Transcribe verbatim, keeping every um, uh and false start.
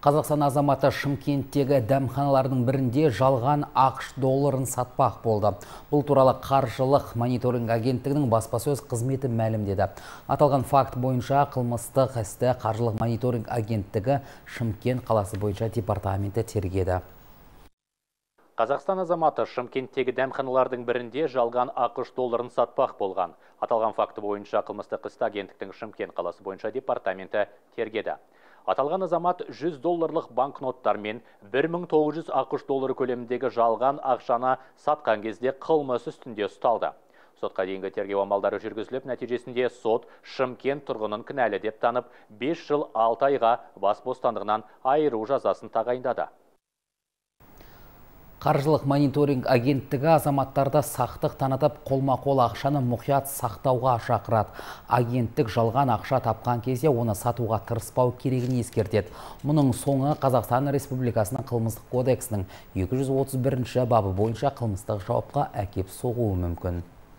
Қазақстан азаматы Шымкенттегі дәмханалардың бірінде жалған ақш долларын сатпақ болды. Бұл туралы қаржылық мониторинг агенттігінің баспасөз қызметі мәлімдеді. Аталған факт бойынша қылмыстық істі қаржылық мониторинг агенттігі Шымкент қаласы бойынша департаменті тергеді. Қазақстан азаматы Шымкенттегі дәмханалардың бірінде жалған ақш долларын сатпақ болған. Аталған факты бойынша қылмыстық істі агенттіктің Шымкент қаласы бойынша департаменті тергеді. Аталған азамат жүз долларлық банкноттармен бір мың тоғыз жүз ақш доллары көлеміндегі жалған ақшаны сатқан кезде қылмыс үстінде ұсталды. Сотқа дейінгі тергеу амалдары жүргізіліп, нәтижесінде сот Шымкент тұрғынын кінәлі деп танып, бес жыл алты айға бас бостандығынан айыру жазасын тағайындады. Қаржылық мониторинг агенттігі азаматтарды сақтық танытып, қолма-қол ақшаны мұқият сақтауға шақырады. Агенттік жалған ақша тапқан кезде оны сатуға тырыспау керегін ескертеді. Мұның соңы Қазақстан Республикасының қылмыстық кодексінің екі жүз отыз бірінші бабы бойынша қылмыстық жауапқа әкеп соғуы мүмкін.